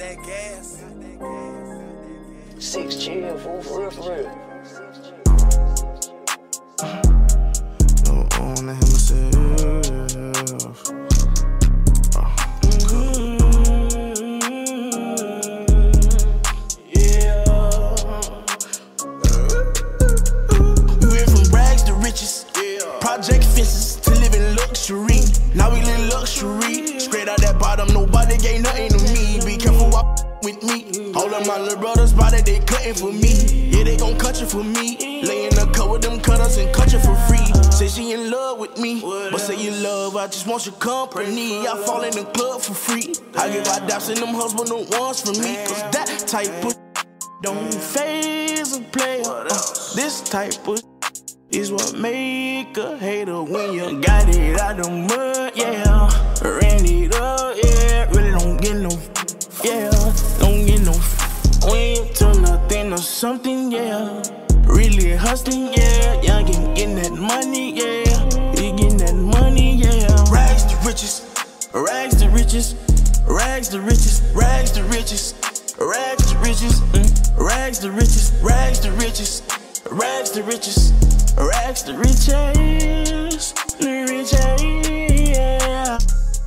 that gas. 6 chill, fool, for real, for real. No on to himself. Yeah. We went from rags to riches, project fences to live in luxury. Now we live luxury, straight out that bottom. Nobody gave nothing to me. Be careful with me. All of my little brothers bought it, they cutting for me. Yeah, they gon' cut you for me. Lay in the cut with them cutters and cut you for free. Say she in love with me, but say you love, I just want your company. I fall in the club for free. I give out daps and them husband no ones for me. Cause that type of don't phase a player. This type of is what make a hater when you got it out the mud, yeah. Ran it up, yeah. Really don't get no, yeah. Don't get no, we ain't to nothing or something, yeah. Really hustling, yeah. Young and getting that money, yeah. You getting that money, yeah. Rags to riches, rags to riches, rags to riches, rags to riches, rags to riches, rags to riches, rags to riches, rags to riches. Rags to riches, yeah.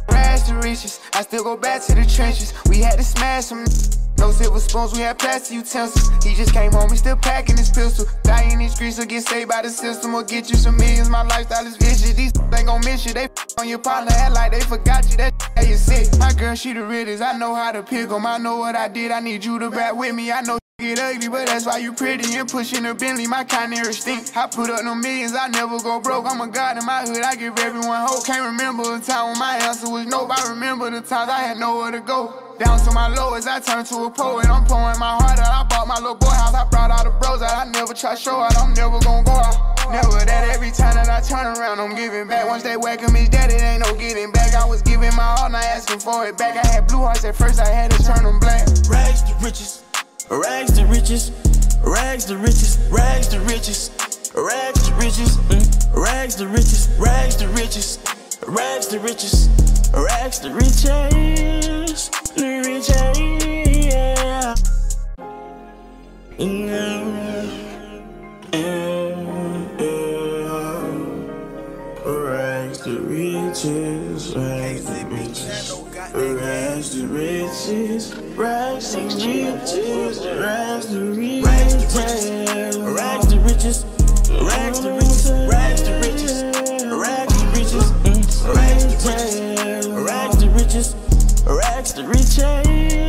Rags to riches, I still go back to the trenches. We had to smash some. No silver spoons, we had plastic utensils. He just came home, he still packing his pistol. Die in these streets or get saved by the system, or get you some millions. My lifestyle is vicious. These ain't gon' miss you. They on your partner, act like they forgot you. That you sick. My girl, she the realest. I know how to pick 'em. I know what I did. I need you to back with me. I know get ugly, but that's why you pretty and pushing a Bentley. My kind of stink. I put up no millions, I never go broke. I'm a god in my hood, I give everyone hope. Can't remember the time when my answer was nope. I remember the times I had nowhere to go. Down to my lowest, I turned to a poet. I'm pouring my heart out. I bought my little boy house. I brought all the bros out. I never try show out. I'm never gonna go out. Never that. Every time that I turn around, I'm giving back. Once they whack him, his daddy, it ain't no getting back. I was giving my all, not asking for it back. I had blue hearts at first, I had to turn them black. Rags to riches. Rags to riches, rags to riches, rags to riches, rags to riches, rags to riches, rags to riches, rags to riches, rags to riches, yeah. Rags to riches, rags to riches. Rags to riches, rags to riches, rags to riches, rags to riches, rags to riches, rags to riches, rags to riches, rags to riches, rags to riches, rags to riches.